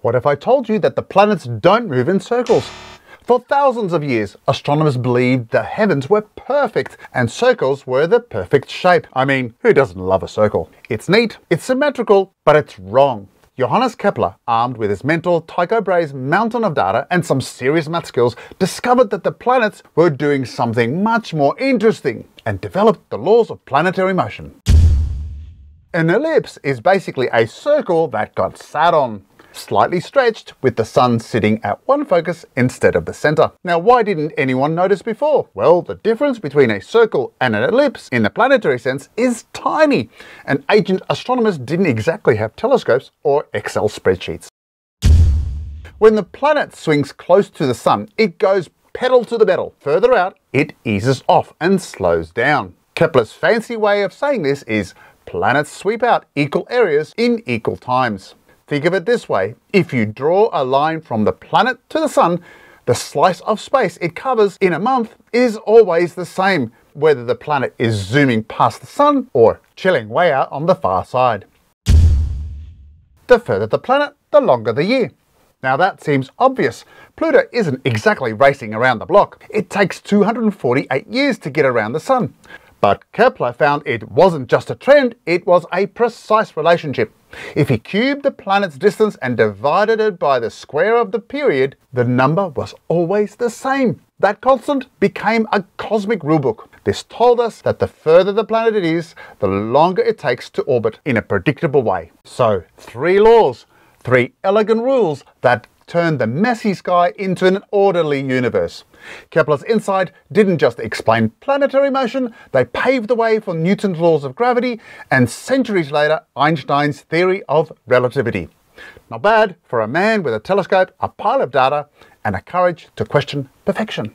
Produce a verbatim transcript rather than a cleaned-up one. What if I told you that the planets don't move in circles? For thousands of years, astronomers believed the heavens were perfect and circles were the perfect shape. I mean, who doesn't love a circle? It's neat, it's symmetrical, but it's wrong. Johannes Kepler, armed with his mentor Tycho Brahe's mountain of data and some serious math skills, discovered that the planets were doing something much more interesting and developed the laws of planetary motion. An ellipse is basically a circle that got sat on, slightly stretched, with the sun sitting at one focus instead of the center. Now, why didn't anyone notice before? Well, the difference between a circle and an ellipse in the planetary sense is tiny, and ancient astronomers didn't exactly have telescopes or Excel spreadsheets. When the planet swings close to the sun, it goes pedal to the metal. Further out, it eases off and slows down. Kepler's fancy way of saying this is planets sweep out equal areas in equal times. Think of it this way: if you draw a line from the planet to the sun, the slice of space it covers in a month is always the same, whether the planet is zooming past the sun or chilling way out on the far side. The further the planet, the longer the year. Now that seems obvious. Pluto isn't exactly racing around the block. It takes two hundred forty-eight years to get around the sun. But Kepler found it wasn't just a trend, it was a precise relationship. If he cubed the planet's distance and divided it by the square of the period, the number was always the same. That constant became a cosmic rulebook. This told us that the further the planet it is, the longer it takes to orbit in a predictable way. So, three laws, three elegant rules that turned the messy sky into an orderly universe. Kepler's insight didn't just explain planetary motion, they paved the way for Newton's laws of gravity and, centuries later, Einstein's theory of relativity. Not bad for a man with a telescope, a pile of data, and a courage to question perfection.